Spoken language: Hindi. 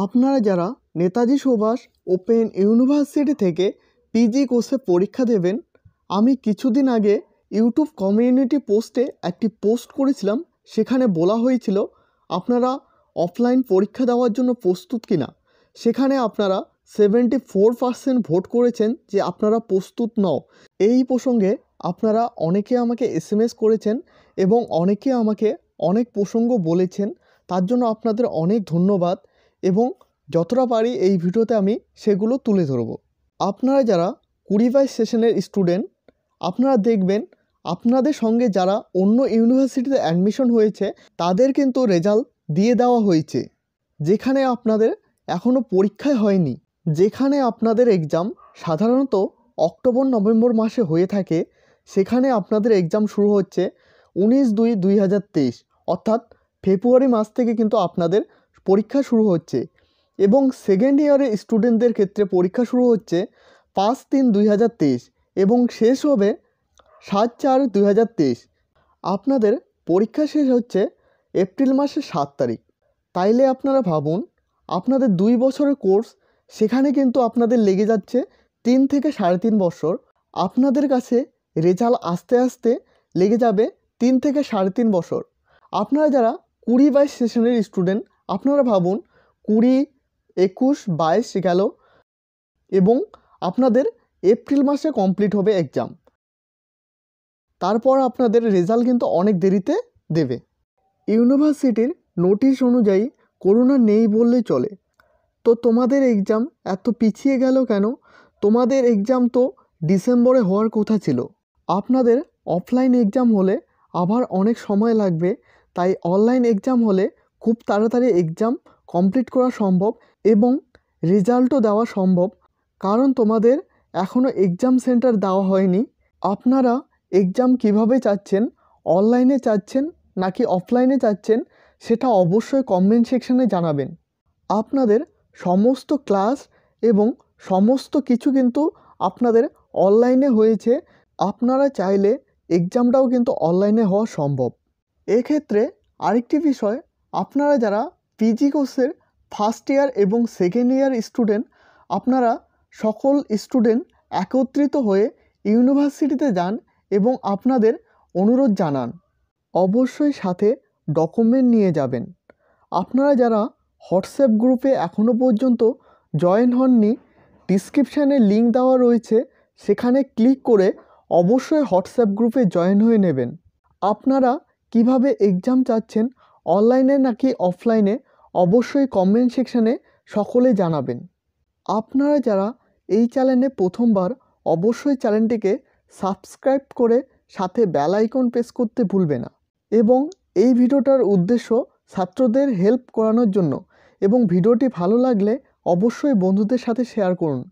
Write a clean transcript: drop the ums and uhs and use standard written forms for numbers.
आपनारा जारा नेताजी सुभाष ओपन यूनिवर्सिटी थेके पीजी कोर्से परीक्षा देवें आमी किछुदिन आगे यूट्यूब कम्युनिटी पोस्टे एकटी पोस्ट करेछिलाम। सेखाने बोला हयेछिलो आपनारा अफलाइन परीक्षा देवार जोन्नो प्रस्तुत किना। सेखाने आपनारा 74% भोट करेछेन जे आपनारा प्रस्तुत नओ। एई प्रसंगे आपनारा अनेके आमाके एसएमएस करेछेन एबं अनेके आमाके अनेक प्रसंग बोलेछेन, तार जोन्नो आपनादेर अनेक धन्यवाद। एबं जतटा पारी एई भिडियोते आमी सेगुलो तुले धरबो। आपनारा जारा 20 सेशनेर स्टूडेंट आपनारा देखबेन आपनादेर संगे जारा अन्य यूनिभार्सिटीते एडमिशन हयेछे तादेर किन्तु रेजाल्ट दिये देवा हयेछे, जेखाने आपनादेर एखोनो परीक्षा हयनि। जेखाने आपनादेर एग्जाम साधारणत अक्टोबर नवेम्बर मासे हये थाके सेखाने आपनादेर एग्जाम शुरू होच्छे 19-2-2023 अर्थात फेब्रुआरी मास थेके किन्तु आपनादेर परीक्षा शुरू होच्छे। एबं सेकेंड इयारे स्टूडेंटदेर क्षेत्रे परीक्षा शुरू होच्छे 5-3-2023 एबं शेष होबे 7-4-2023। आपनादेर परीक्षा शेष होच्छे एप्रिल मासेर 7 तारिख। ताइले आपनारा भाबुन आपनादेर 2 बछरेर कोर्स सेखाने किन्तु आपनादेर लेगे जाच्छे 3 থেকে 3.5 বছর। आपनादेर काछे रेजाल्ट आस्ते आस्ते लेगे जाबे 3 থেকে 3.5 বছर। आपनारा जारा 20-22 सेशनेर स्टूडेंट आपनारा भाबुन 20-21-22 गেল এবং আপনাদের এপ্রিল মাসে কমপ্লিট হবে এক্সাম। তারপর আপনাদের রেজাল্ট কিন্তু অনেক দেরিতে দেবে। ইউনিভার্সিটির নোটিশ অনুযায়ী করোনা নেই বললেই চলে। তো তোমাদের এক্সাম এত পিছিয়ে গেল কেন? তোমাদের এক্সাম তো ডিসেম্বরে হওয়ার কথা ছিল। আপনাদের অফলাইন এক্সাম হলে আবার অনেক সময় লাগবে, তাই অনলাইন এক্সাম হলে খুব তাড়াতাড়ি এক্সাম কমপ্লিট করা সম্ভব এবং রেজাল্টও দেওয়া সম্ভব। কারণ তোমাদের এখনও এক্সাম সেন্টার দেওয়া হয়নি। আপনারা এক্সাম কিভাবে চাচ্ছেন, অনলাইনে চাচ্ছেন নাকি অফলাইনে চাচ্ছেন, সেটা অবশ্যই কমেন্ট সেকশানে জানাবেন। আপনাদের সমস্ত ক্লাস এবং সমস্ত কিছু কিন্তু আপনাদের অনলাইনে হয়েছে। আপনারা চাইলে এক্সামটাও কিন্তু অনলাইনে হওয়া সম্ভব। এক্ষেত্রে আরেকটি বিষয়, আপনারা যারা पीजी कोर्सर फार्स्ट ईयर एवं सेकेंड ईयर स्टूडेंट आपनारा सकल स्टूडेंट एकत्रित होए यूनिवर्सिटीते जान एवं आपनादेर अनुरोध जानान। अवश्य साथे डकुमेंट निये जाबेन। आपनारा जारा ह्वाट्सएप ग्रुपे एखोनो पर्यन्त जयन हननि, डिस्क्रिप्शने लिंक देवा रयेछे, सेखाने क्लिक करे अवश्य ह्वाट्सएप ग्रुपे जयन हये नेबेन। आपनारा किभाबे एग्जाम चाচ্ছেন, অনলাইনে নাকি অফলাইনে, অবশ্যই কমেন্ট সেকশানে সকলে জানাবেন। আপনারা যারা এই চ্যানেলে প্রথমবার অবশ্যই চ্যানেলটিকে সাবস্ক্রাইব করে সাথে বেল আইকন প্রেস করতে ভুলবে না। এবং এই ভিডিওটার উদ্দেশ্য ছাত্রদের হেল্প করানোর জন্য। এবং ভিডিওটি ভালো লাগলে অবশ্যই বন্ধুদের সাথে শেয়ার করুন।